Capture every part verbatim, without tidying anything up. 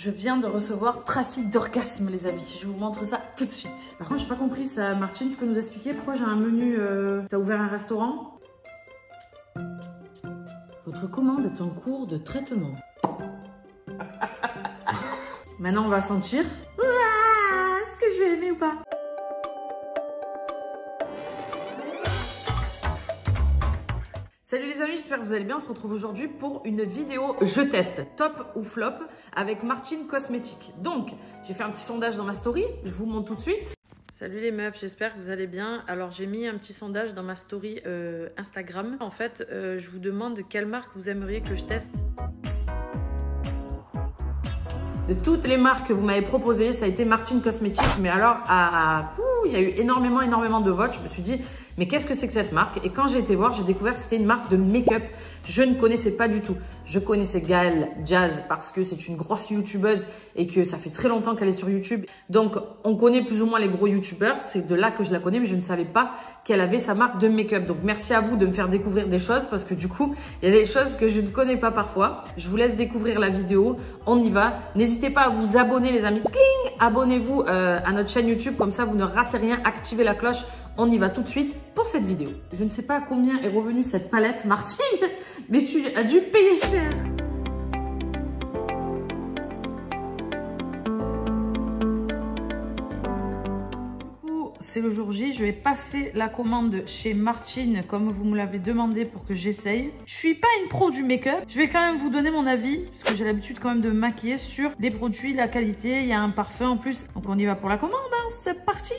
Je viens de recevoir Trafic d'Orgasmes, les amis. Je vous montre ça tout de suite. Par contre, j'ai pas compris ça. Martine, tu peux nous expliquer pourquoi j'ai un menu... Euh... T'as ouvert un restaurant? Votre commande est en cours de traitement. Maintenant, on va sentir. Ouah, est-ce que je vais aimer ou pas? Salut les amis, j'espère que vous allez bien. On se retrouve aujourd'hui pour une vidéo je teste, top ou flop, avec Martine Cosmetics. Donc, j'ai fait un petit sondage dans ma story, je vous montre tout de suite. Salut les meufs, j'espère que vous allez bien. Alors, j'ai mis un petit sondage dans ma story euh, Instagram. En fait, euh, je vous demande quelle marque vous aimeriez que je teste. De toutes les marques que vous m'avez proposées, ça a été Martine Cosmetics. Mais alors, à... il y a eu énormément, énormément de votes. Je me suis dit... mais qu'est-ce que c'est que cette marque? Et quand j'ai été voir, j'ai découvert que c'était une marque de make-up. Je ne connaissais pas du tout. Je connaissais Gaëlle Diaz parce que c'est une grosse youtubeuse et que ça fait très longtemps qu'elle est sur YouTube. Donc, on connaît plus ou moins les gros youtubeurs. C'est de là que je la connais, mais je ne savais pas qu'elle avait sa marque de make-up. Donc, merci à vous de me faire découvrir des choses parce que du coup, il y a des choses que je ne connais pas parfois. Je vous laisse découvrir la vidéo. On y va. N'hésitez pas à vous abonner, les amis. Cling! Abonnez-vous euh, à notre chaîne YouTube. Comme ça, vous ne ratez rien. Activez la cloche. On y va tout de suite pour cette vidéo. Je ne sais pas à combien est revenue cette palette, Martine, mais tu as dû payer cher. Du coup, c'est le jour J. Je vais passer la commande chez Martine, comme vous me l'avez demandé, pour que j'essaye. Je suis pas une pro du make-up. Je vais quand même vous donner mon avis, parce que j'ai l'habitude quand même de me maquiller sur les produits, la qualité. Il y a un parfum en plus. Donc on y va pour la commande, hein. C'est parti!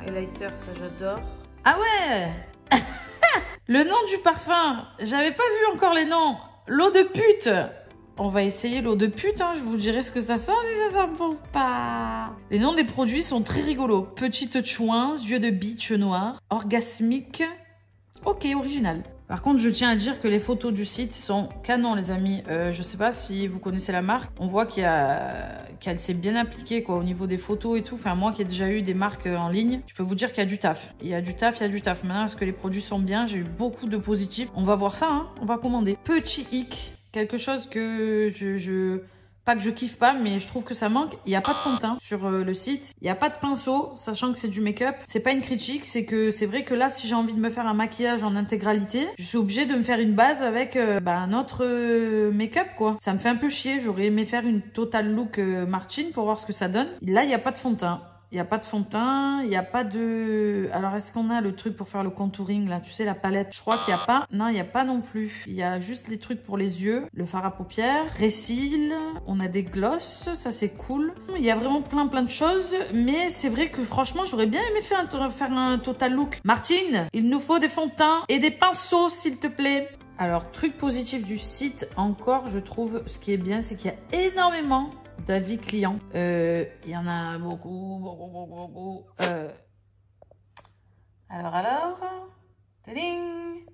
Highlighter, ça j'adore. Ah ouais. Le nom du parfum, j'avais pas vu encore les noms. L'eau de pute. On va essayer l'eau de pute, hein. Je vous dirai ce que ça sent, si ça sent bon pas. Les noms des produits sont très rigolos. Petite chouin, yeux de bitch noir, orgasmique. Ok, original. Par contre, je tiens à dire que les photos du site sont canons, les amis. Euh, je sais pas si vous connaissez la marque. On voit qu'il y a... qu'elle s'est bien appliquée, quoi, au niveau des photos et tout. Enfin, moi qui ai déjà eu des marques en ligne, je peux vous dire qu'il y a du taf. Il y a du taf, il y a du taf. Maintenant, est-ce que les produits sont bien? J'ai eu beaucoup de positifs. On va voir ça, hein. On va commander. Petit hic. Quelque chose que je... je... pas que je kiffe pas, mais je trouve que ça manque. Il n'y a pas de fond de teint sur le site. Il n'y a pas de pinceau, sachant que c'est du make-up. C'est pas une critique, c'est que c'est vrai que là, si j'ai envie de me faire un maquillage en intégralité, je suis obligée de me faire une base avec euh, bah, un autre euh, make-up, quoi. Ça me fait un peu chier. J'aurais aimé faire une total look euh, Martine pour voir ce que ça donne. Là, il n'y a pas de fond de teint. Il n'y a pas de fond de teint, il n'y a pas de... Alors, est-ce qu'on a le truc pour faire le contouring, là? Tu sais, la palette, je crois qu'il n'y a pas... Non, il n'y a pas non plus. Il y a juste les trucs pour les yeux, le fard à paupières, récil, on a des gloss, ça c'est cool. Il y a vraiment plein plein de choses, mais c'est vrai que franchement, j'aurais bien aimé faire un, faire un total look. Martine, il nous faut des fonds de teint et des pinceaux, s'il te plaît. Alors, truc positif du site, encore, je trouve, ce qui est bien, c'est qu'il y a énormément... d'avis client. Il euh, y en a beaucoup, beaucoup, beaucoup, beaucoup. Euh... Alors, alors... Tading.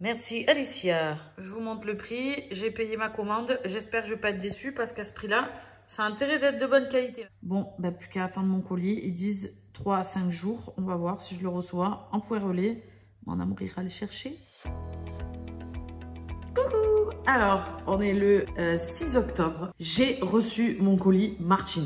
Merci, Alicia. Je vous montre le prix. J'ai payé ma commande. J'espère que je ne vais pas être déçue parce qu'à ce prix-là, ça a intérêt d'être de bonne qualité. Bon, bah, plus qu'à attendre mon colis. Ils disent trois à cinq jours. On va voir si je le reçois en pouvoir relais. Mon amour ira le chercher. Coucou! Alors, on est le euh, six octobre. J'ai reçu mon colis Martine.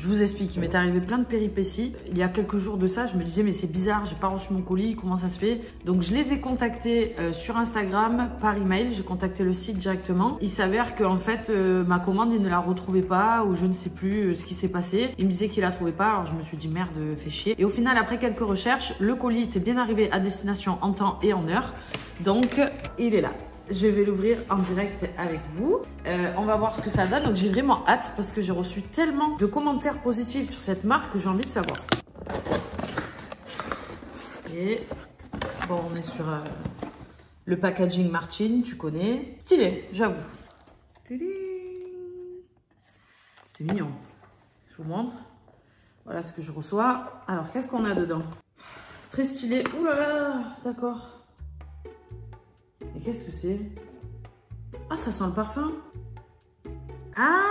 Je vous explique, il m'est arrivé plein de péripéties. Il y a quelques jours de ça, je me disais, mais c'est bizarre, j'ai pas reçu mon colis, comment ça se fait? Donc, je les ai contactés euh, sur Instagram, par email, j'ai contacté le site directement. Il s'avère qu'en fait, euh, ma commande, ils ne la retrouvaient pas, ou je ne sais plus euh, ce qui s'est passé. Ils me disaient qu'ils la trouvaient pas, alors je me suis dit, merde, fait chier. Et au final, après quelques recherches, le colis était bien arrivé à destination en temps et en heure. Donc, il est là. Je vais l'ouvrir en direct avec vous. Euh, on va voir ce que ça donne. Donc, j'ai vraiment hâte parce que j'ai reçu tellement de commentaires positifs sur cette marque que j'ai envie de savoir. Et bon, on est sur euh, le packaging Martine, tu connais. Stylé, j'avoue. C'est mignon. Je vous montre. Voilà ce que je reçois. Alors, qu'est-ce qu'on a dedans? Très stylé. Ouh là là, d'accord. Et qu'est-ce que c'est? Ah, ça sent le parfum. Ah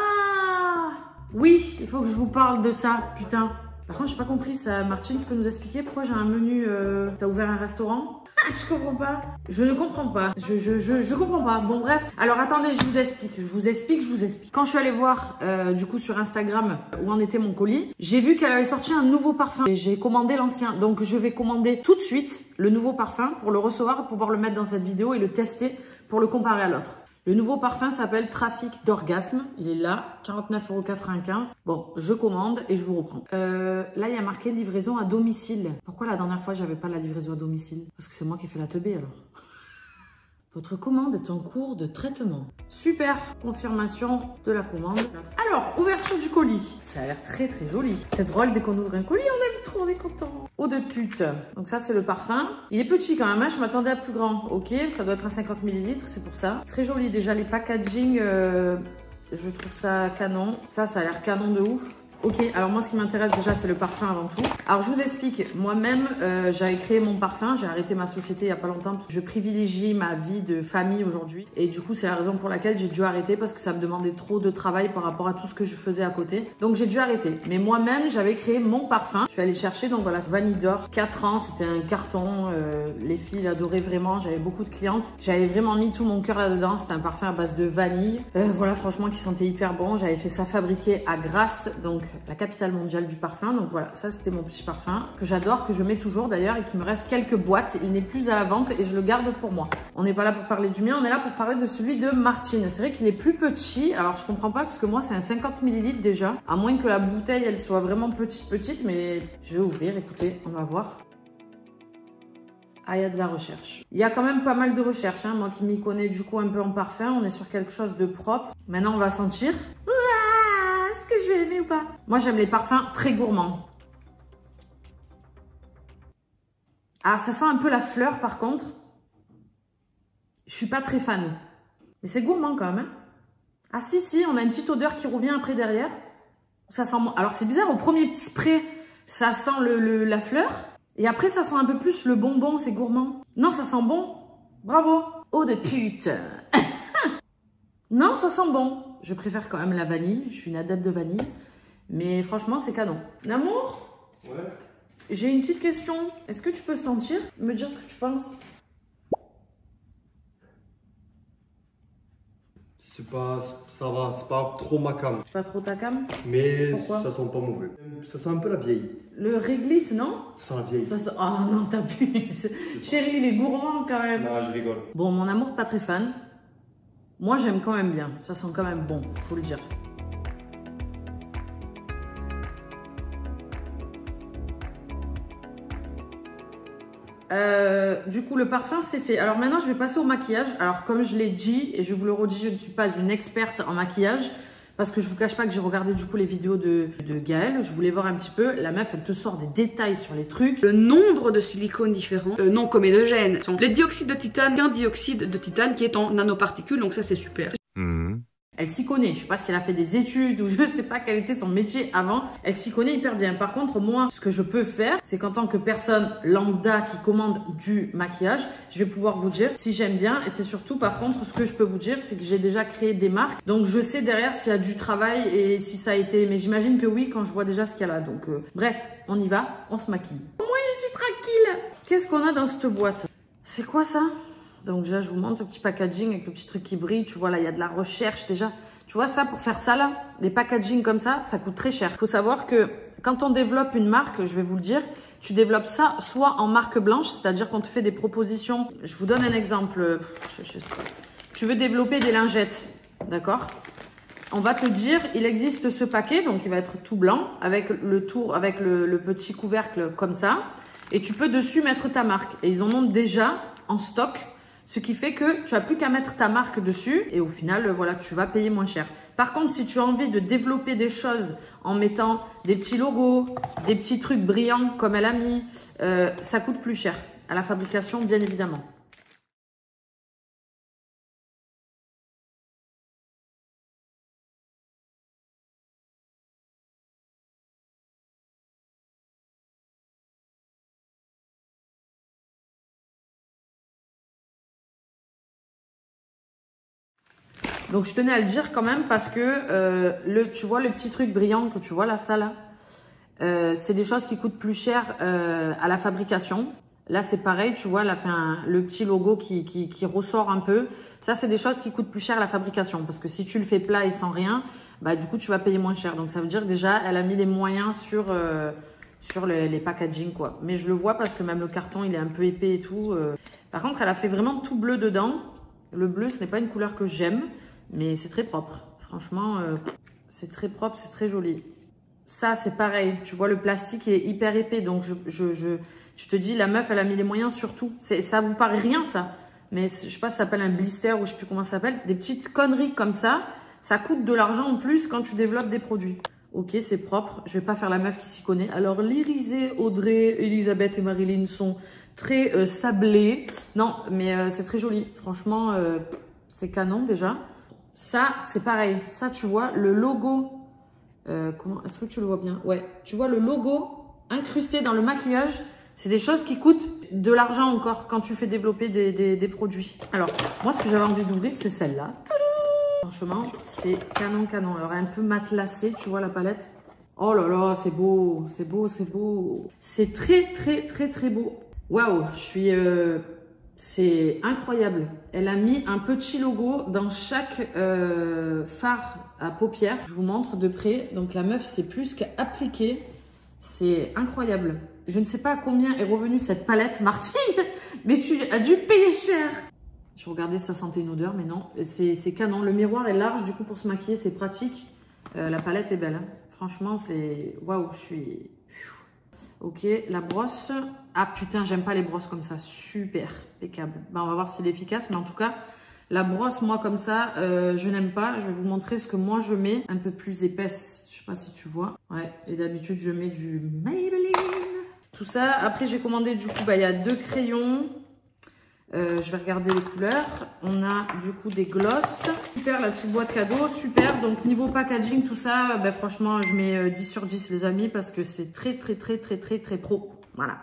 oui, il faut que je vous parle de ça, putain. Par contre, j'ai pas compris ça. Martine, tu peux nous expliquer pourquoi j'ai un menu... Euh... T'as ouvert un restaurant? Je comprends pas. Je ne comprends pas. Je, je, je, je comprends pas. Bon, bref. Alors, attendez, je vous explique. Je vous explique, je vous explique. Quand je suis allée voir, euh, du coup, sur Instagram, où en était mon colis, j'ai vu qu'elle avait sorti un nouveau parfum. J'ai commandé l'ancien. Donc, je vais commander tout de suite le nouveau parfum pour le recevoir et pouvoir le mettre dans cette vidéo et le tester pour le comparer à l'autre. Le nouveau parfum s'appelle Trafic d'Orgasmes. Il est là, quarante-neuf euros quatre-vingt-quinze. Bon, je commande et je vous reprends. Euh, là, il y a marqué livraison à domicile. Pourquoi la dernière fois, j'avais pas la livraison à domicile? Parce que c'est moi qui ai fait la teubée, alors. Votre commande est en cours de traitement. Super, confirmation de la commande. Alors, ouverture du colis. Ça a l'air très très joli. C'est drôle, dès qu'on ouvre un colis, on aime trop, on est content. Eau de Pu**. Donc ça, c'est le parfum. Il est petit quand même, hein, je m'attendais à plus grand. Ok, ça doit être un cinquante millilitres, c'est pour ça. Très joli, déjà les packaging, euh, je trouve ça canon. Ça, ça a l'air canon de ouf. Ok, alors moi, ce qui m'intéresse déjà, c'est le parfum avant tout. Alors, je vous explique. Moi-même, euh, j'avais créé mon parfum. J'ai arrêté ma société il y a pas longtemps. Parce que je privilégie ma vie de famille aujourd'hui. Et du coup, c'est la raison pour laquelle j'ai dû arrêter parce que ça me demandait trop de travail par rapport à tout ce que je faisais à côté. Donc, j'ai dû arrêter. Mais moi-même, j'avais créé mon parfum. Je suis allée chercher, donc voilà, Vanille d'or. quatre ans, c'était un carton. Euh, les filles l'adoraient vraiment. J'avais beaucoup de clientes. J'avais vraiment mis tout mon cœur là-dedans. C'était un parfum à base de vanille. Euh, voilà, franchement, qui sentait hyper bon. J'avais fait ça fabriquer à Grasse. Donc, la capitale mondiale du parfum. Donc voilà, ça c'était mon petit parfum que j'adore, que je mets toujours d'ailleurs et qui me reste quelques boîtes. Il n'est plus à la vente et je le garde pour moi. On n'est pas là pour parler du mien, on est là pour parler de celui de Martine. C'est vrai qu'il est plus petit, alors je comprends pas parce que moi c'est un cinquante millilitres déjà, à moins que la bouteille elle soit vraiment petite petite, mais je vais ouvrir, écoutez, on va voir. Ah, il y a de la recherche. Il y a quand même pas mal de recherche, hein. Moi qui m'y connais du coup un peu en parfum, on est sur quelque chose de propre. Maintenant on va sentir. Que je vais aimer ou pas? Moi, j'aime les parfums très gourmands. Ah, ça sent un peu la fleur, par contre. Je suis pas très fan. Mais c'est gourmand, quand même. Hein, ah, si, si, on a une petite odeur qui revient après derrière. Ça sent... Alors, c'est bizarre, au premier spray, ça sent le, le, la fleur. Et après, ça sent un peu plus le bonbon, c'est gourmand. Non, ça sent bon. Bravo. Eau de pute. Non, ça sent bon. Je préfère quand même la vanille, je suis une adepte de vanille. Mais franchement, c'est canon. Namour? Ouais. J'ai une petite question. Est-ce que tu peux sentir? Me dire ce que tu penses? C'est pas... ça va, c'est pas trop ma cam. C'est pas trop ta cam? Mais pourquoi? Ça sent pas mauvais. Ça sent un peu la vieille. Le réglisse, non? Ça sent la vieille. Ça sent... Oh non, t'abuses. Chérie, il est gourmand quand même. Non, je rigole. Bon, mon amour, pas très fan. Moi, j'aime quand même bien. Ça sent quand même bon, faut le dire. Euh, du coup, le parfum, c'est fait. Alors maintenant, je vais passer au maquillage. Alors, comme je l'ai dit, et je vous le redis, je ne suis pas une experte en maquillage. Parce que je vous cache pas que j'ai regardé du coup les vidéos de, de Gaëlle. Je voulais voir un petit peu. La meuf, elle te sort des détails sur les trucs. Le nombre de silicones différents, euh, non comédogènes, sont les dioxydes de titane, un dioxyde de titane qui est en nanoparticules, donc ça c'est super. Mmh. Elle s'y connaît, je sais pas si elle a fait des études ou je sais pas quel était son métier avant. Elle s'y connaît hyper bien. Par contre, moi, ce que je peux faire, c'est qu'en tant que personne lambda qui commande du maquillage, je vais pouvoir vous dire si j'aime bien. Et c'est surtout, par contre, ce que je peux vous dire, c'est que j'ai déjà créé des marques. Donc, je sais derrière s'il y a du travail et si ça a été... Mais j'imagine que oui, quand je vois déjà ce qu'il y a là. Donc, euh... bref, on y va, on se maquille. Moi, je suis tranquille. Qu'est-ce qu'on a dans cette boîte? C'est quoi ça? Donc déjà, je vous montre le petit packaging avec le petit truc qui brille. Tu vois, là, il y a de la recherche déjà. Tu vois, ça, pour faire ça, là, les packagings comme ça, ça coûte très cher. Il faut savoir que quand on développe une marque, je vais vous le dire, tu développes ça soit en marque blanche, c'est-à-dire qu'on te fait des propositions. Je vous donne un exemple. Je, je sais pas. Tu veux développer des lingettes, d'accord? On va te dire, il existe ce paquet, donc il va être tout blanc, avec le tour, avec le, le petit couvercle comme ça. Et tu peux dessus mettre ta marque. Et ils en ont déjà en stock. Ce qui fait que tu n'as plus qu'à mettre ta marque dessus et au final, voilà, tu vas payer moins cher. Par contre, si tu as envie de développer des choses en mettant des petits logos, des petits trucs brillants comme elle a mis, euh, ça coûte plus cher à la fabrication, bien évidemment. Donc, je tenais à le dire quand même parce que, euh, le, tu vois, le petit truc brillant que tu vois là, ça là, euh, c'est des choses qui coûtent plus cher euh, à la fabrication. Là, c'est pareil, tu vois, elle a fait un, le petit logo qui, qui, qui ressort un peu. Ça, c'est des choses qui coûtent plus cher à la fabrication parce que si tu le fais plat et sans rien, bah, du coup, tu vas payer moins cher. Donc, ça veut dire déjà, elle a mis les moyens sur, euh, sur les, les packaging, quoi. Mais je le vois parce que même le carton, il est un peu épais et tout. Euh. Par contre, elle a fait vraiment tout bleu dedans. Le bleu, ce n'est pas une couleur que j'aime, mais c'est très propre. Franchement, euh, c'est très propre, c'est très joli. Ça, c'est pareil. Tu vois, le plastique est hyper épais. Donc, je, je, je, je te dis, la meuf, elle a mis les moyens sur tout. Ça vous paraît rien, ça. Mais je sais pas, ça s'appelle un blister ou je sais plus comment ça s'appelle. Des petites conneries comme ça. Ça coûte de l'argent en plus quand tu développes des produits. Ok, c'est propre. Je vais pas faire la meuf qui s'y connaît. Alors, Lérisée, Audrey, Elisabeth et Marilyn sont très euh, sablées. Non, mais euh, c'est très joli. Franchement, euh, c'est canon déjà. Ça, c'est pareil. Ça, tu vois, le logo. Euh, comment Est-ce que tu le vois bien? Ouais. Tu vois, le logo incrusté dans le maquillage, c'est des choses qui coûtent de l'argent encore quand tu fais développer des, des, des produits. Alors, moi, ce que j'avais envie d'ouvrir, c'est celle-là. Franchement, c'est canon, canon. Alors, un peu matelassée, tu vois la palette. Oh là là, c'est beau, c'est beau, c'est beau. C'est très, très, très, très beau. Waouh, je suis... Euh, c'est incroyable. Elle a mis un petit logo dans chaque euh, fard à paupières. Je vous montre de près. Donc, la meuf, c'est plus qu'à appliquer. C'est incroyable. Je ne sais pas à combien est revenue cette palette, Martine, mais tu as dû payer cher. Je regardais si ça sentait une odeur, mais non. C'est canon. Le miroir est large, du coup, pour se maquiller, c'est pratique. Euh, la palette est belle. Hein. Franchement, c'est... Waouh, je suis... Ok, la brosse... Ah putain, j'aime pas les brosses comme ça. Super, impeccable. Ben, on va voir si elle est efficace, mais en tout cas, la brosse, moi, comme ça, euh, je n'aime pas. Je vais vous montrer ce que moi, je mets un peu plus épaisse. Je sais pas si tu vois. Ouais, et d'habitude, je mets du Maybelline. Tout ça. Après, j'ai commandé, du coup, bah, il y a deux crayons. Euh, je vais regarder les couleurs. On a du coup des glosses. Super, la petite boîte cadeau, super. Donc niveau packaging, tout ça, ben, franchement, je mets dix sur dix les amis parce que c'est très très très très très très pro. Voilà.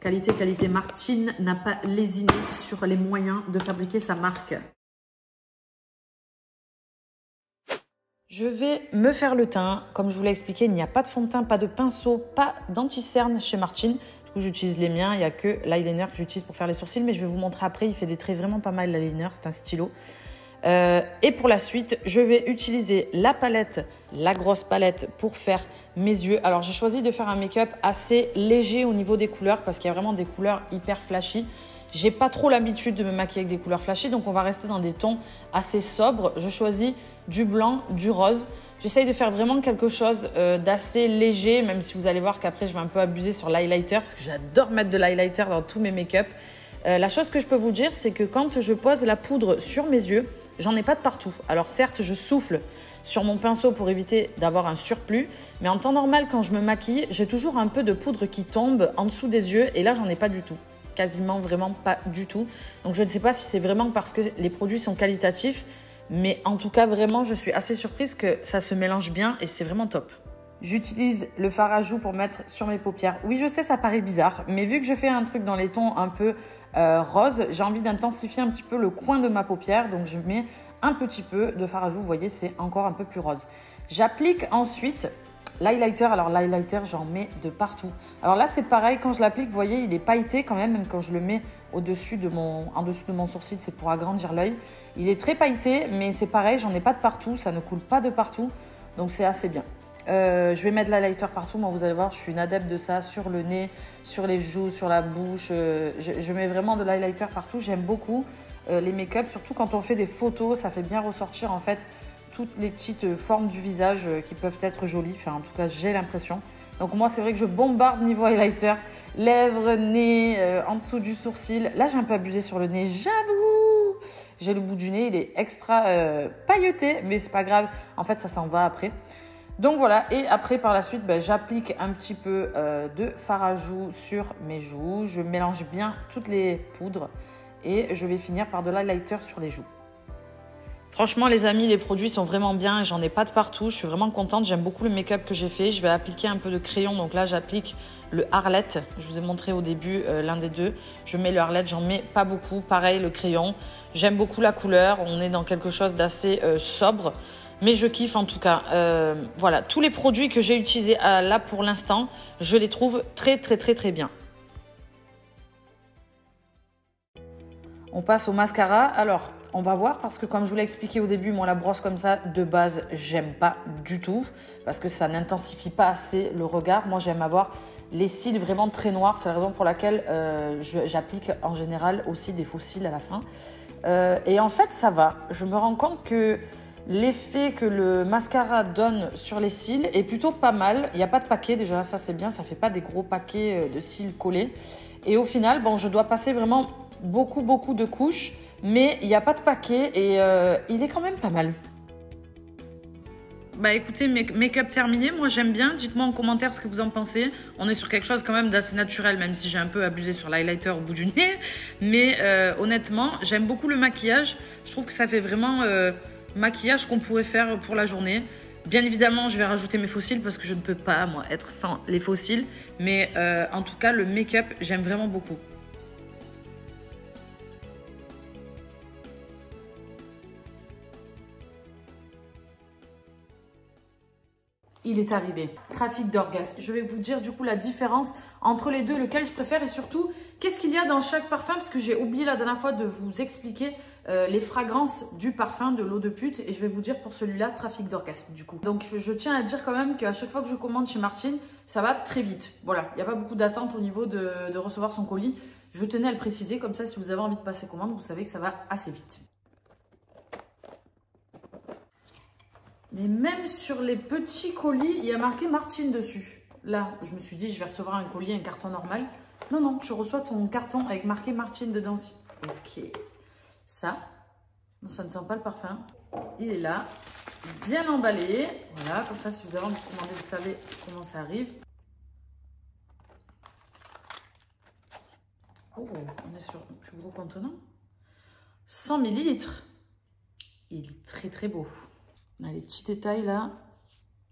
Qualité, qualité. Martine n'a pas lésiné sur les moyens de fabriquer sa marque. Je vais me faire le teint. Comme je vous l'ai expliqué, il n'y a pas de fond de teint, pas de pinceau, pas d'anti-cerne chez Martine. Du coup, j'utilise les miens. Il n'y a que l'eyeliner que j'utilise pour faire les sourcils. Mais je vais vous montrer après. Il fait des traits vraiment pas mal, l'eyeliner. C'est un stylo. Euh, et pour la suite, je vais utiliser la palette, la grosse palette, pour faire mes yeux. Alors, j'ai choisi de faire un make-up assez léger au niveau des couleurs parce qu'il y a vraiment des couleurs hyper flashy. J'ai pas trop l'habitude de me maquiller avec des couleurs flashy. Donc, on va rester dans des tons assez sobres. Je choisis... du blanc, du rose. J'essaye de faire vraiment quelque chose euh, d'assez léger, même si vous allez voir qu'après, je vais un peu abuser sur l'highlighter parce que j'adore mettre de l'highlighter dans tous mes make-up. Euh, la chose que je peux vous dire, c'est que quand je pose la poudre sur mes yeux, j'en ai pas de partout. Alors certes, je souffle sur mon pinceau pour éviter d'avoir un surplus, mais en temps normal, quand je me maquille, j'ai toujours un peu de poudre qui tombe en dessous des yeux et là, j'en ai pas du tout. Quasiment vraiment pas du tout. Donc, je ne sais pas si c'est vraiment parce que les produits sont qualitatifs, mais en tout cas, vraiment, je suis assez surprise que ça se mélange bien et c'est vraiment top. J'utilise le fard à joues pour mettre sur mes paupières. Oui, je sais, ça paraît bizarre, mais vu que je fais un truc dans les tons un peu euh, rose, j'ai envie d'intensifier un petit peu le coin de ma paupière. Donc, je mets un petit peu de fard à joues. Vous voyez, c'est encore un peu plus rose. J'applique ensuite l'highlighter. Alors, l'highlighter, j'en mets de partout. Alors là, c'est pareil. Quand je l'applique, vous voyez, il est pailleté quand même. Même quand je le mets au-dessus de mon, en dessous de mon sourcil, c'est pour agrandir l'œil. Il est très pailleté, mais c'est pareil, j'en ai pas de partout, ça ne coule pas de partout, donc c'est assez bien. Euh, je vais mettre l'highlighter partout, moi vous allez voir, je suis une adepte de ça, sur le nez, sur les joues, sur la bouche, euh, je, je mets vraiment de l'highlighter partout, j'aime beaucoup euh, les make-up, surtout quand on fait des photos, ça fait bien ressortir en fait toutes les petites formes du visage euh, qui peuvent être jolies, enfin en tout cas j'ai l'impression. Donc moi c'est vrai que je bombarde niveau highlighter, lèvres, nez, euh, en dessous du sourcil, là j'ai un peu abusé sur le nez, j'avoue. J'ai le bout du nez, il est extra euh, pailleté, mais c'est pas grave. En fait, ça s'en va après. Donc voilà, et après, par la suite, ben, j'applique un petit peu euh, de fard à joues sur mes joues. Je mélange bien toutes les poudres et je vais finir par de l'highlighter sur les joues. Franchement, les amis, les produits sont vraiment bien. J'en ai pas de partout. Je suis vraiment contente. J'aime beaucoup le make-up que j'ai fait. Je vais appliquer un peu de crayon. Donc là, j'applique le Arlette. Je vous ai montré au début euh, l'un des deux. Je mets le Arlette. J'en mets pas beaucoup. Pareil, le crayon. J'aime beaucoup la couleur. On est dans quelque chose d'assez euh, sobre. Mais je kiffe en tout cas. Euh, voilà, tous les produits que j'ai utilisés euh, là pour l'instant, je les trouve très, très, très, très bien. On passe au mascara. Alors, on va voir parce que comme je vous l'ai expliqué au début, moi la brosse comme ça, de base, j'aime pas du tout parce que ça n'intensifie pas assez le regard. Moi, j'aime avoir les cils vraiment très noirs. C'est la raison pour laquelle euh, j'applique en général aussi des faux cils à la fin. Euh, et en fait, ça va. Je me rends compte que l'effet que le mascara donne sur les cils est plutôt pas mal. Il n'y a pas de paquet déjà, ça c'est bien, ça ne fait pas des gros paquets de cils collés. Et au final, bon, je dois passer vraiment beaucoup, beaucoup de couches, mais il n'y a pas de paquet et euh, il est quand même pas mal. Bah écoutez, make-up terminé, moi j'aime bien. Dites-moi en commentaire ce que vous en pensez. On est sur quelque chose quand même d'assez naturel, même si j'ai un peu abusé sur l'highlighter au bout du nez. Mais euh, honnêtement, j'aime beaucoup le maquillage. Je trouve que ça fait vraiment... Euh, maquillage qu'on pourrait faire pour la journée. Bien évidemment, je vais rajouter mes faux cils parce que je ne peux pas, moi, être sans les faux cils. Mais euh, en tout cas, le make-up, j'aime vraiment beaucoup. Il est arrivé, Trafic d'Orgasmes. Je vais vous dire du coup la différence entre les deux, lequel je préfère et surtout qu'est-ce qu'il y a dans chaque parfum parce que j'ai oublié la dernière fois de vous expliquer euh, les fragrances du parfum de l'eau de pute et je vais vous dire pour celui-là Trafic d'Orgasmes du coup. Donc je tiens à dire quand même qu'à chaque fois que je commande chez Martine, ça va très vite. Voilà, il n'y a pas beaucoup d'attente au niveau de, de recevoir son colis. Je tenais à le préciser comme ça si vous avez envie de passer commande, vous savez que ça va assez vite. Mais même sur les petits colis, il y a marqué Martine dessus. Là, je me suis dit, je vais recevoir un colis, un carton normal. Non, non, je reçois ton carton avec marqué Martine dedans aussi. Ok. Ça, ça ne sent pas le parfum. Il est là, bien emballé. Voilà, comme ça, si vous avez envie de commander, vous savez comment ça arrive. Oh, on est sur le plus gros contenant. cent millilitres. Il est très, très beau. On a les petits détails là.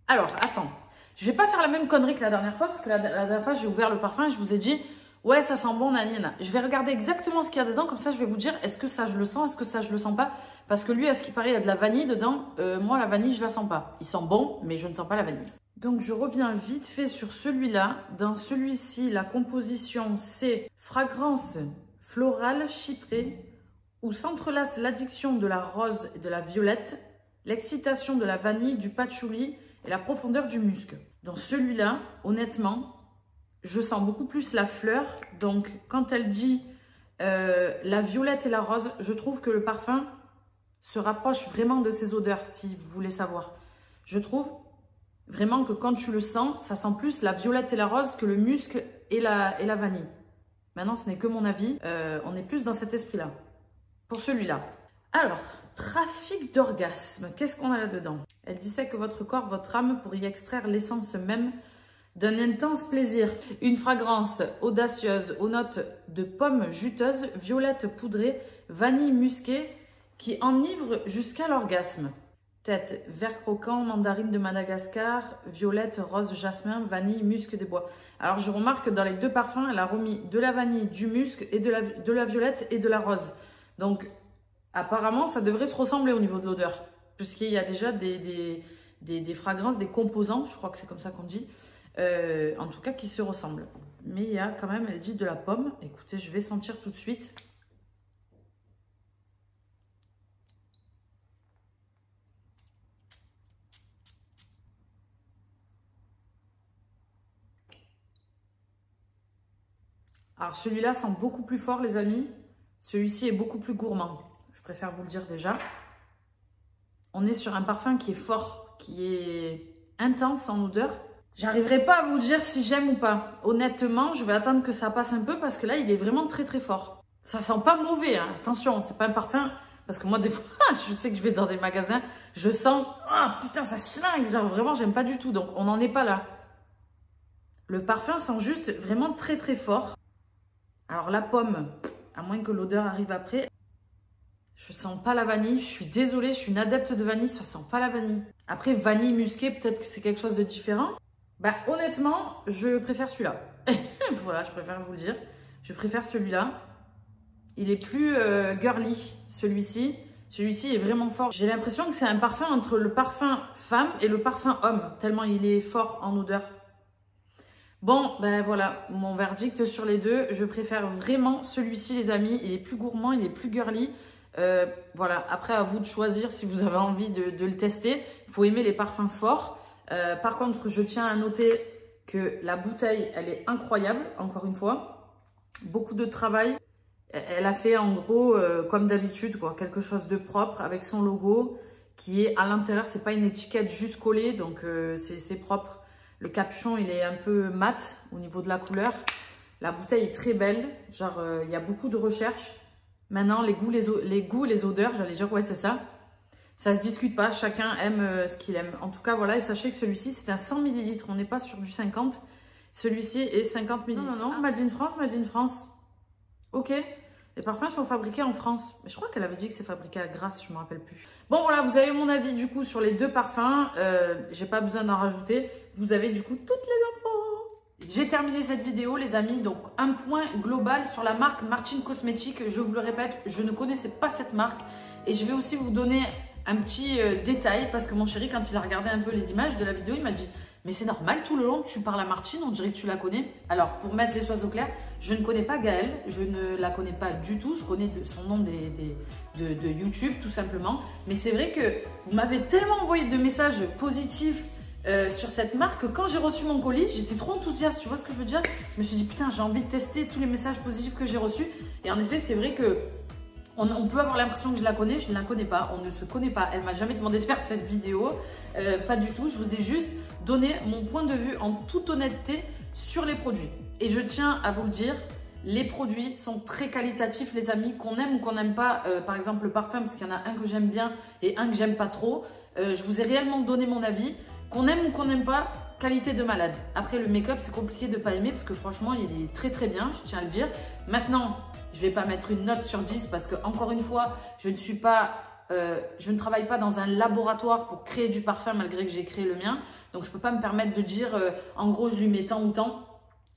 Alors, attends. Je vais pas faire la même connerie que la dernière fois parce que la, la dernière fois, j'ai ouvert le parfum et je vous ai dit « Ouais, ça sent bon, nanine. » Je vais regarder exactement ce qu'il y a dedans. Comme ça, je vais vous dire « Est-ce que ça, je le sens? Est-ce que ça, je le sens pas ?» Parce que lui, à ce qu'il paraît, il y a de la vanille dedans. Euh, moi, la vanille, je la sens pas. Il sent bon, mais je ne sens pas la vanille. Donc, je reviens vite fait sur celui-là. Dans celui-ci, la composition, c'est « Fragrance florale chyprée où s'entrelace l'addiction de la rose et de la violette » l'excitation de la vanille, du patchouli et la profondeur du musc. Dans celui-là, honnêtement, je sens beaucoup plus la fleur. Donc, quand elle dit euh, la violette et la rose, je trouve que le parfum se rapproche vraiment de ces odeurs, si vous voulez savoir. Je trouve vraiment que quand tu le sens, ça sent plus la violette et la rose que le musc et la, et la vanille. Maintenant, ce n'est que mon avis. Euh, on est plus dans cet esprit-là. Pour celui-là. Alors... Trafic d'orgasme, qu'est-ce qu'on a là-dedans? Elle disait que votre corps, votre âme, pour y extraire l'essence même d'un intense plaisir. Une fragrance audacieuse aux notes de pommes juteuses, violette poudrée, vanille musquée, qui enivre jusqu'à l'orgasme. Tête, vert croquant, mandarine de Madagascar, violette, rose, jasmin, vanille, musc des bois. Alors je remarque que dans les deux parfums, elle a remis de la vanille, du musc, et de la, de la violette et de la rose. Donc... apparemment, ça devrait se ressembler au niveau de l'odeur, puisqu'il y a déjà des, des, des, des fragrances, des composants, je crois que c'est comme ça qu'on dit, euh, en tout cas qui se ressemblent. Mais il y a quand même, elle dit de la pomme. Écoutez, je vais sentir tout de suite. Alors celui-là sent beaucoup plus fort, les amis. Celui-ci est beaucoup plus gourmand. Je préfère vous le dire déjà. On est sur un parfum qui est fort, qui est intense en odeur. J'arriverai pas à vous dire si j'aime ou pas. Honnêtement, je vais attendre que ça passe un peu parce que là, il est vraiment très très fort. Ça sent pas mauvais, hein. Attention, c'est pas un parfum. Parce que moi, des fois, je sais que je vais dans des magasins, je sens, ah oh, putain, ça chlingue. Genre vraiment, j'aime pas du tout. Donc, on n'en est pas là. Le parfum sent juste vraiment très très fort. Alors, la pomme, à moins que l'odeur arrive après. Je sens pas la vanille, je suis désolée, je suis une adepte de vanille, ça sent pas la vanille. Après, vanille musquée, peut-être que c'est quelque chose de différent. Bah honnêtement, je préfère celui-là. Voilà, je préfère vous le dire. Je préfère celui-là. Il est plus euh, girly, celui-ci. Celui-ci est vraiment fort. J'ai l'impression que c'est un parfum entre le parfum femme et le parfum homme, tellement il est fort en odeur. Bon, ben voilà, mon verdict sur les deux. Je préfère vraiment celui-ci, les amis. Il est plus gourmand, il est plus girly. Euh, voilà, après, à vous de choisir si vous avez envie de, de le tester. Il faut aimer les parfums forts. Euh, par contre, je tiens à noter que la bouteille, elle est incroyable, encore une fois. Beaucoup de travail. Elle a fait, en gros, euh, comme d'habitude, quoi, quelque chose de propre avec son logo qui est à l'intérieur. C'est pas une étiquette juste collée, donc euh, c'est propre. Le capuchon, il est un peu mat au niveau de la couleur. La bouteille est très belle. Genre, il euh, y a beaucoup de recherches. Maintenant, les goûts, les, les goûts, les odeurs, j'allais dire, ouais, c'est ça. Ça se discute pas. Chacun aime euh, ce qu'il aime. En tout cas, voilà. Et sachez que celui-ci, c'est un cent millilitres. On n'est pas sur du cinquante. Celui-ci est cinquante millilitres. Non, non, non. Ah. Made in France, Made in France. Ok. Les parfums sont fabriqués en France. Mais je crois qu'elle avait dit que c'est fabriqué à Grasse, je ne me rappelle plus. Bon, voilà, vous avez mon avis du coup sur les deux parfums. Euh, J'ai pas besoin d'en rajouter. Vous avez du coup toutes les infos. J'ai terminé cette vidéo, les amis. Donc, un point global sur la marque Martine Cosmetics. Je vous le répète, je ne connaissais pas cette marque. Et je vais aussi vous donner un petit euh, détail. Parce que mon chéri, quand il a regardé un peu les images de la vidéo, il m'a dit... Mais c'est normal, tout le long, tu parles à Martine, on dirait que tu la connais. Alors, pour mettre les choses au clair, je ne connais pas Gaëlle, je ne la connais pas du tout. Je connais de, son nom des, des, de, de YouTube, tout simplement. Mais c'est vrai que vous m'avez tellement envoyé de messages positifs euh, sur cette marque que quand j'ai reçu mon colis, j'étais trop enthousiaste, tu vois ce que je veux dire? Je me suis dit, putain, j'ai envie de tester tous les messages positifs que j'ai reçus. Et en effet, c'est vrai que... On, on peut avoir l'impression que je la connais, je ne la connais pas, on ne se connaît pas. Elle m'a jamais demandé de faire cette vidéo, euh, pas du tout. Je vous ai juste donné mon point de vue en toute honnêteté sur les produits. Et je tiens à vous le dire, les produits sont très qualitatifs, les amis, qu'on aime ou qu'on n'aime pas. Euh, par exemple, le parfum, parce qu'il y en a un que j'aime bien et un que j'aime pas trop. Euh, je vous ai réellement donné mon avis, qu'on aime ou qu'on n'aime pas. Qualité de malade. Après, le make-up, c'est compliqué de pas aimer parce que franchement, il est très très bien, je tiens à le dire. Maintenant, je vais pas mettre une note sur dix parce que, encore une fois, je ne suis pas, euh, je ne travaille pas dans un laboratoire pour créer du parfum malgré que j'ai créé le mien. Donc, je peux pas me permettre de dire, euh, en gros, je lui mets tant ou tant.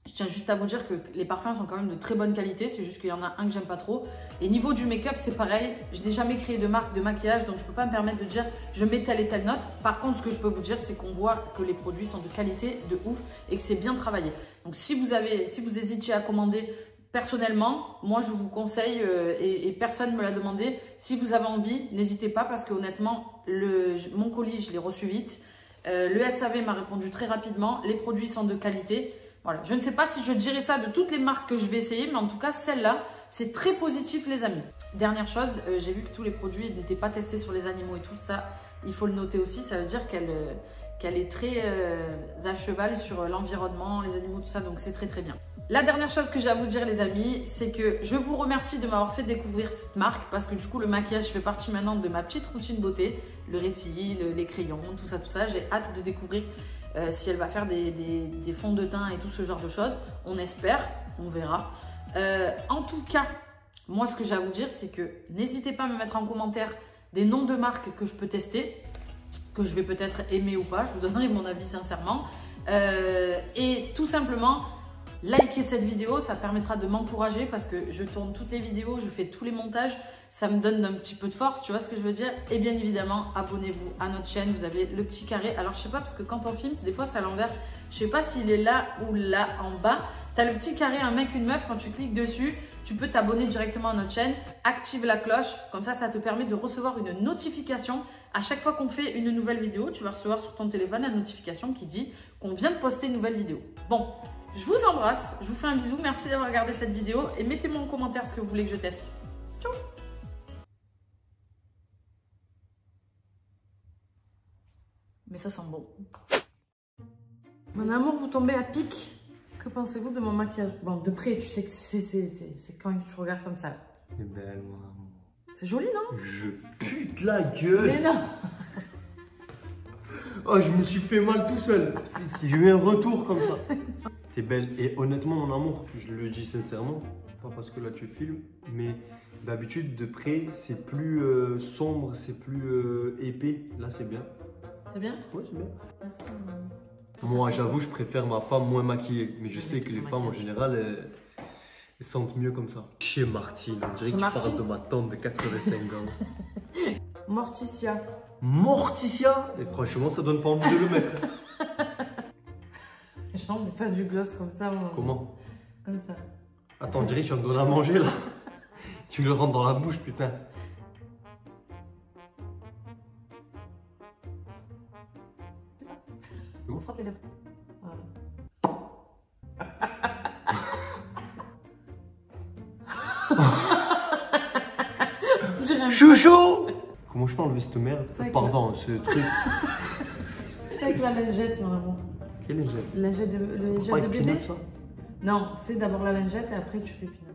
Je tiens juste à vous dire que les parfums sont quand même de très bonne qualité. C'est juste qu'il y en a un que j'aime pas trop. Et niveau du make-up, c'est pareil. Je n'ai jamais créé de marque de maquillage, donc je peux pas me permettre de dire je mets telle et telle note. Par contre, ce que je peux vous dire, c'est qu'on voit que les produits sont de qualité de ouf et que c'est bien travaillé. Donc, si vous avez, si vous hésitiez à commander personnellement, moi je vous conseille euh, et, et personne ne me l'a demandé. Si vous avez envie, n'hésitez pas parce que honnêtement, le, mon colis, je l'ai reçu vite. Euh, le S A V m'a répondu très rapidement. Les produits sont de qualité. Voilà, je ne sais pas si je dirais ça de toutes les marques que je vais essayer, mais en tout cas, celle-là, c'est très positif, les amis. Dernière chose, euh, j'ai vu que tous les produits n'étaient pas testés sur les animaux et tout ça. Il faut le noter aussi, ça veut dire qu'elle euh, qu'elle est très euh, à cheval sur euh, l'environnement, les animaux, tout ça, donc c'est très très bien. La dernière chose que j'ai à vous dire, les amis, c'est que je vous remercie de m'avoir fait découvrir cette marque parce que du coup, le maquillage fait partie maintenant de ma petite routine beauté, le récit, le, les crayons, tout ça, tout ça. J'ai hâte de découvrir Euh, si elle va faire des, des, des fonds de teint et tout ce genre de choses. On espère, on verra. Euh, en tout cas, moi, ce que j'ai à vous dire, c'est que n'hésitez pas à me mettre en commentaire des noms de marques que je peux tester, que je vais peut-être aimer ou pas. Je vous donnerai mon avis sincèrement. Euh, et tout simplement, likez cette vidéo. Ça permettra de m'encourager parce que je tourne toutes les vidéos, je fais tous les montages. Ça me donne un petit peu de force, tu vois ce que je veux dire? Et bien évidemment, abonnez-vous à notre chaîne, vous avez le petit carré. Alors, je sais pas, parce que quand on filme, des fois, c'est à l'envers. Je sais pas s'il est là ou là en bas. Tu as le petit carré, un mec, une meuf. Quand tu cliques dessus, tu peux t'abonner directement à notre chaîne. Active la cloche, comme ça, ça te permet de recevoir une notification. À chaque fois qu'on fait une nouvelle vidéo, tu vas recevoir sur ton téléphone la notification qui dit qu'on vient de poster une nouvelle vidéo. Bon, je vous embrasse, je vous fais un bisou. Merci d'avoir regardé cette vidéo et mettez-moi en commentaire ce que vous voulez que je teste. Ciao! Mais ça sent bon. Mon amour, vous tombez à pic. Que pensez-vous de mon maquillage? Bon, de près, tu sais que c'est quand tu regardes comme ça. C'est belle, mon amour. C'est joli, non? Je pue de la gueule. Mais non. Oh, je me suis fait mal tout seul. J'ai eu un retour comme ça. T'es belle. Et honnêtement, mon amour, je le dis sincèrement. Pas parce que là, tu filmes, mais... D'habitude, de près, c'est plus euh, sombre, c'est plus euh, épais. Là, c'est bien. C'est bien? Oui, c'est bien. Merci, maman. Moi, j'avoue, je préfère ma femme moins maquillée. Mais je sais que les femmes, en général, elles, elles sentent mieux comme ça. Chez Martine, on dirait que tu parles de ma tante de quatre-vingt-cinq ans. Morticia. Morticia? Et franchement, ça donne pas envie de le mettre. je pense pas du gloss comme ça. Moi. Comment? Comme ça. Attends, on dirait que tu vas me donner à manger là. Tu le rentres dans la bouche, putain. C'est ça. On frappe les lèvres. Voilà. Chouchou! Comment je peux enlever cette merde? Pardon, la... ce truc. C'est avec la lingette, mon amour. Quelle lingette? La lingette de, le jet de bébé? Peanut, ça? Non, c'est d'abord la lingette et après tu fais peanut.